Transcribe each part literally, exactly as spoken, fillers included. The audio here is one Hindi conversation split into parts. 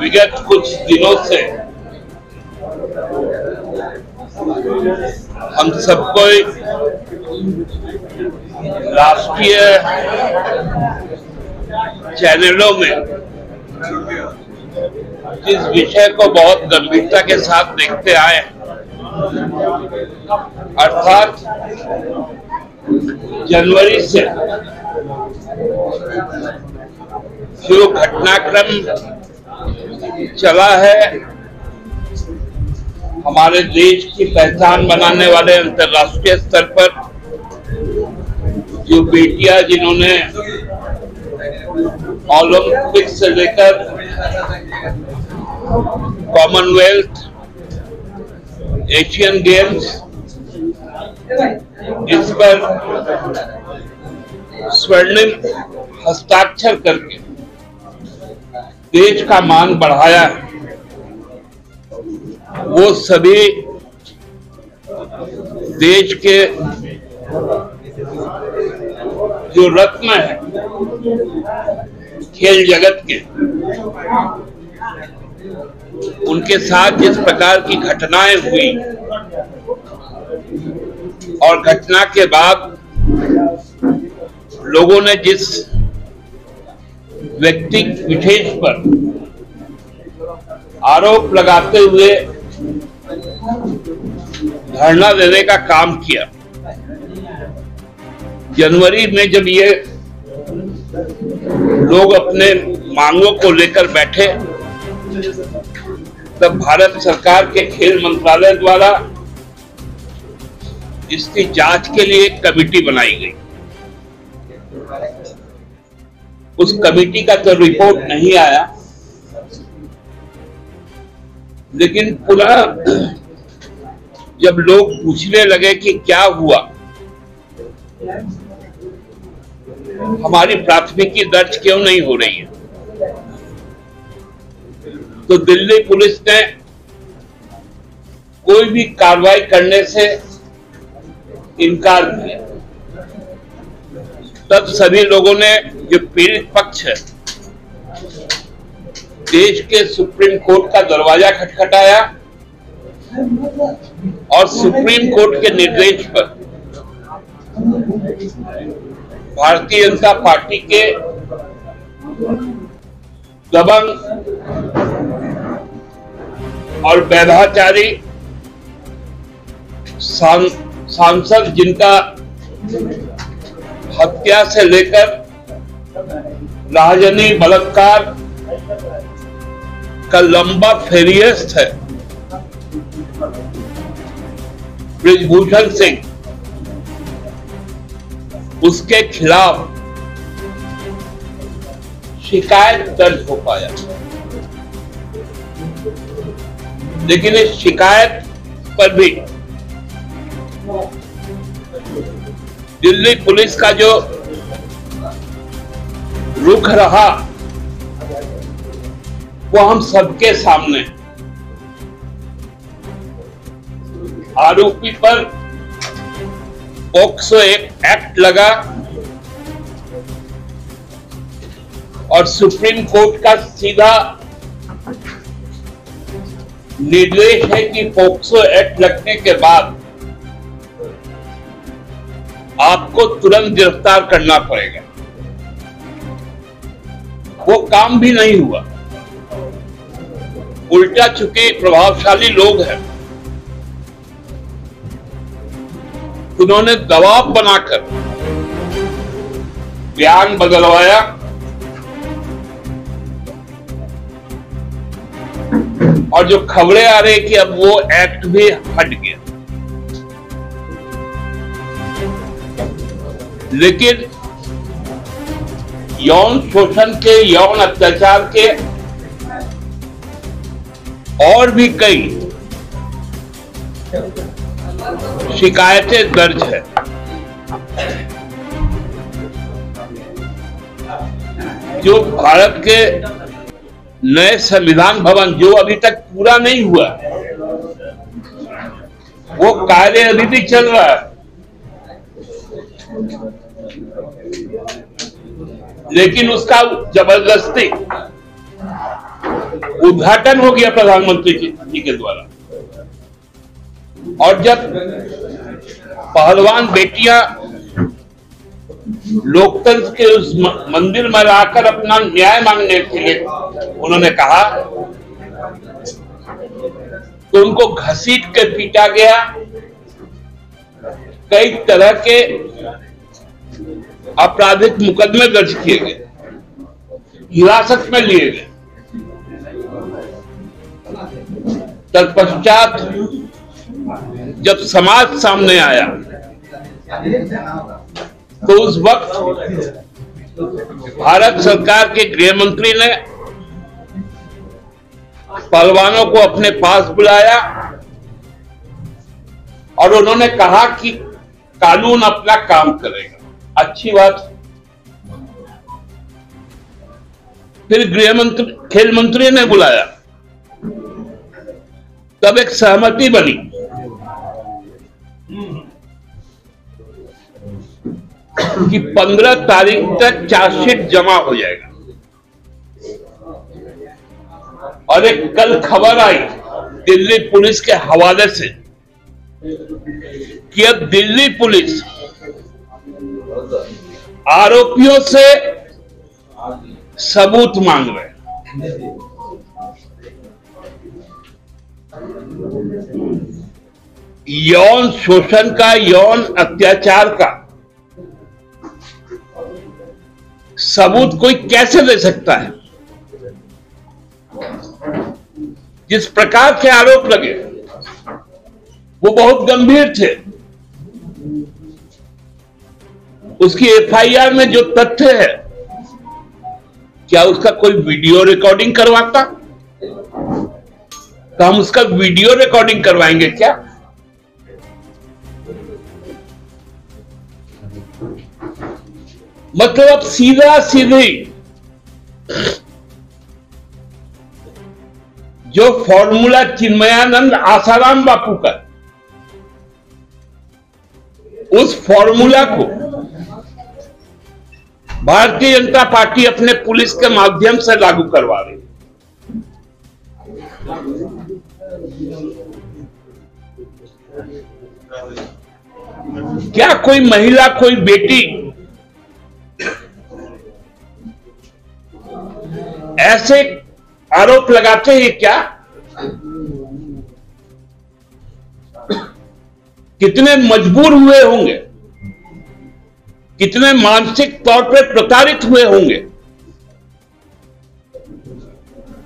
विगत कुछ दिनों से हम सबको राष्ट्रीय चैनलों में जिस विषय को बहुत गंभीरता के साथ देखते आए, अर्थात जनवरी से जो घटनाक्रम चला है, हमारे देश की पहचान बनाने वाले अंतर्राष्ट्रीय स्तर पर जो बेटियां जिन्होंने ओलंपिक से लेकर कॉमनवेल्थ, एशियन गेम्स, इस पर स्वर्णिम हस्ताक्षर करके देश का मान बढ़ाया है, वो सभी देश के जो रत्न है खेल जगत के, उनके साथ जिस प्रकार की घटनाएं हुई और घटना के बाद लोगों ने जिस व्यक्ति विशेष पर आरोप लगाते हुए धरना देने का काम किया, जनवरी में जब ये लोग अपने मांगों को लेकर बैठे, तब भारत सरकार के खेल मंत्रालय द्वारा इसकी जांच के लिए एक कमेटी बनाई गई। उस कमेटी का तो रिपोर्ट नहीं आया, लेकिन पुनः जब लोग पूछने लगे कि क्या हुआ, हमारी प्राथमिकी दर्ज क्यों नहीं हो रही है, तो दिल्ली पुलिस ने कोई भी कार्रवाई करने से इनकार किया। तब सभी लोगों ने, जो पीड़ित पक्ष है, देश के सुप्रीम कोर्ट का दरवाजा खटखटाया और सुप्रीम कोर्ट के निर्देश पर भारतीय जनता पार्टी के दबंग और वैधाचारी सांसद, जिनका हत्या से लेकर राजनी बलात्कार का लंबा फेरियस्त है, बृजभूषण सिंह, उसके खिलाफ शिकायत दर्ज हो पाया। लेकिन इस शिकायत पर भी दिल्ली पुलिस का जो रुख रहा वो हम सबके सामने, आरोपी पर पोक्सो एक्ट लगा और सुप्रीम कोर्ट का सीधा निर्देश है कि पोक्सो एक्ट लगने के बाद आपको तुरंत गिरफ्तार करना पड़ेगा। वो काम भी नहीं हुआ, उल्टा चुके प्रभावशाली लोग हैं, उन्होंने दबाव बनाकर बयान बदलवाया, और जो खबरें आ रही कि अब वो एक्ट भी हट गया। लेकिन यौन शोषण के, यौन अत्याचार के और भी कई शिकायतें दर्ज है। जो भारत के नए संविधान भवन, जो अभी तक पूरा नहीं हुआ, वो कार्य अभी भी चल रहा है। लेकिन उसका जबरदस्ती उद्घाटन हो गया प्रधानमंत्री जी के द्वारा। और जब पहलवान बेटियां लोकतंत्र के उस मंदिर में आकर अपना न्याय मांगने के लिए उन्होंने कहा तो उनको घसीट के पीटा गया, कई तरह के आपराधिक मुकदमे दर्ज किए गए, हिरासत में लिए गए। तत्पश्चात जब समाज सामने आया तो उस वक्त भारत सरकार के गृह मंत्री ने पहलवानों को अपने पास बुलाया और उन्होंने कहा कि कानून अपना काम करेगा। अच्छी बात। फिर गृह मंत्री, खेल मंत्री ने बुलाया, तब एक सहमति बनी। पंद्रह तारीख तक चार्जशीट जमा हो जाएगा। और एक कल खबर आई दिल्ली पुलिस के हवाले से कि अब दिल्ली पुलिस आरोपियों से सबूत मांग रहे। यौन शोषण का, यौन अत्याचार का सबूत कोई कैसे दे सकता है? जिस प्रकार के आरोप लगे वो बहुत गंभीर थे। उसकी एफ आई आर में जो तथ्य है, क्या उसका कोई वीडियो रिकॉर्डिंग करवाता? तो हम उसका वीडियो रिकॉर्डिंग करवाएंगे क्या? मतलब सीधा सीधी जो फॉर्मूला चिन्मयानंद आसाराम बापू का, उस फॉर्मूला को भारतीय जनता पार्टी अपने पुलिस के माध्यम से लागू करवा रही। क्या कोई महिला, कोई बेटी ऐसे आरोप लगाते हैं क्या? कितने मजबूर हुए होंगे, कितने मानसिक तौर पर प्रताड़ित हुए होंगे,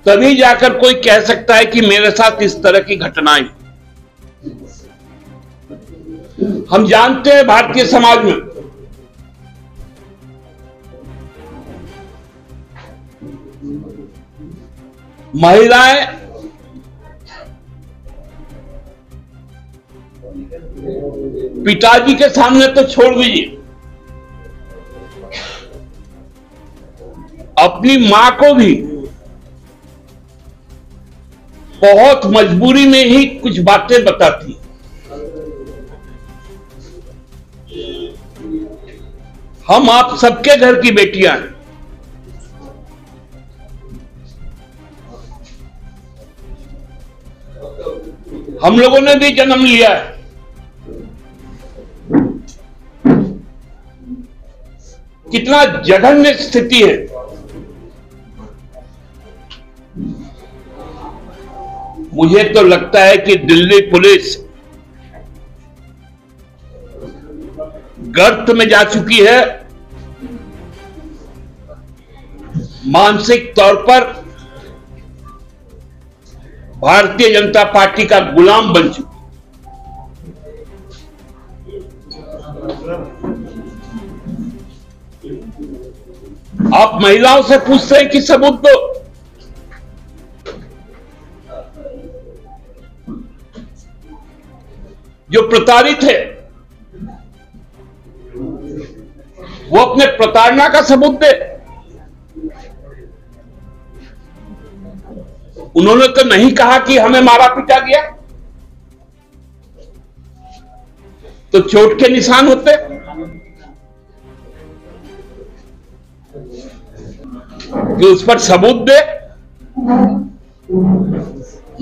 तभी जाकर कोई कह सकता है कि मेरे साथ इस तरह की घटनाएं। हम जानते हैं भारतीय समाज में महिलाएं पिताजी के सामने तो छोड़ दीजिए, अपनी मां को भी बहुत मजबूरी में ही कुछ बातें बताती। हम आप सबके घर की बेटियां हैं। हम लोगों ने भी जन्म लिया है। कितना जघन्य स्थिति है। मुझे तो लगता है कि दिल्ली पुलिस गर्त में जा चुकी है, मानसिक तौर पर भारतीय जनता पार्टी का गुलाम बन चुका। आप महिलाओं से पूछते हैं कि सबूत दो, जो प्रताड़ित है वो अपने प्रताड़ना का सबूत दे। उन्होंने तो नहीं कहा कि हमें मारा पीटा गया, तो चोट के निशान होते। कि उस पर सबूत दे।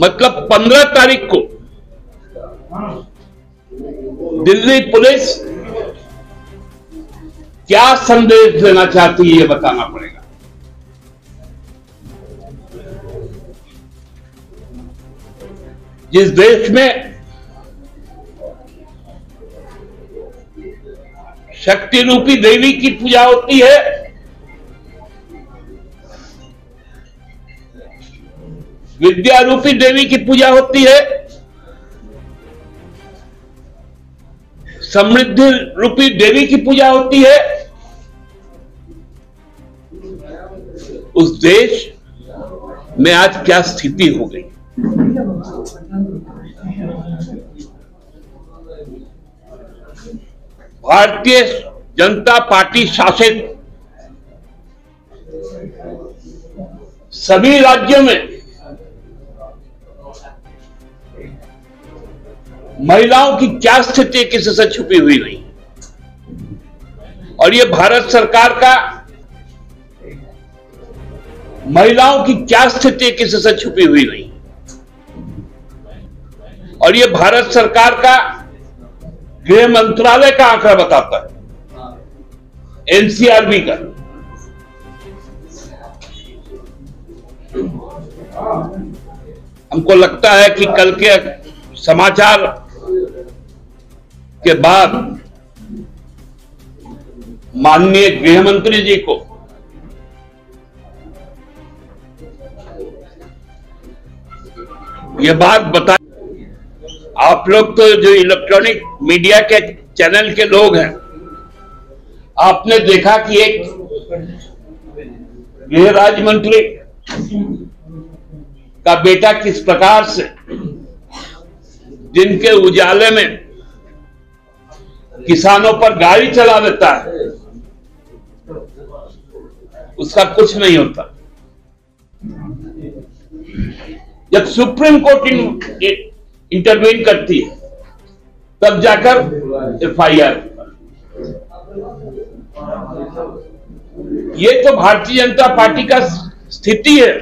मतलब पंद्रह तारीख को दिल्ली पुलिस क्या संदेश देना चाहती है ये बताना पड़ेगा। जिस देश में शक्ति रूपी देवी की पूजा होती है, विद्या रूपी देवी की पूजा होती है, समृद्धि रूपी देवी की पूजा होती है, उस देश में आज क्या स्थिति हो गई। भारतीय जनता पार्टी शासित सभी राज्यों में महिलाओं की क्या स्थिति किसी से छुपी हुई नहीं, और ये भारत सरकार का महिलाओं की क्या स्थिति किसी से छुपी हुई नहीं, और ये भारत सरकार का गृह मंत्रालय का आंकड़ा बताता है, एन सी आर बी का। हमको लगता है कि कल के समाचार के बाद माननीय गृह मंत्री जी को यह बात बता, आप लोग तो जो इलेक्ट्रॉनिक मीडिया के चैनल के लोग हैं, आपने देखा कि एक गृह राज्य मंत्री का बेटा किस प्रकार से जिनके उजाले में किसानों पर गाड़ी चला देता है, उसका कुछ नहीं होता। जब सुप्रीम कोर्ट इन, इंटरवीन करती है तब जाकर एफ आई आर। ये तो भारतीय जनता पार्टी का स्थिति है।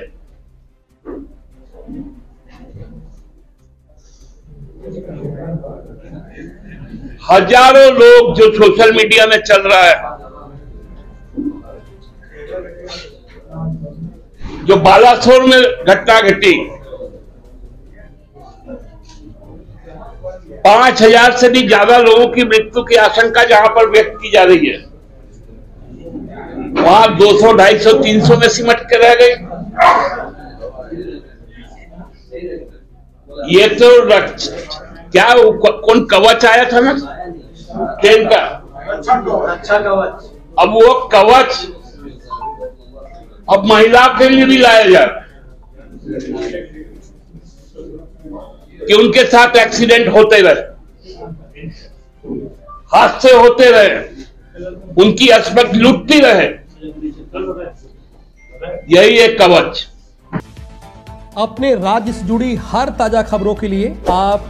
हजारों लोग जो सोशल मीडिया में चल रहा है, जो बालासोर में घटना घटी, पांच हजार से भी ज्यादा लोगों की मृत्यु की आशंका जहां पर व्यक्त की जा रही है, वहां दो सौ ढाई सौ तीन सौ में सिमट के रह गई। ये तो क्या कौन कवच आया था ना ट्रेन का, अच्छा कवच। अब वो कवच अब महिला के लिए भी लाया जा रहा है कि उनके साथ एक्सीडेंट होते रहे, हादसे होते रहे, उनकी अस्पताल लूटती रहे। यही एक कवच। अपने राज्य से जुड़ी हर ताजा खबरों के लिए आप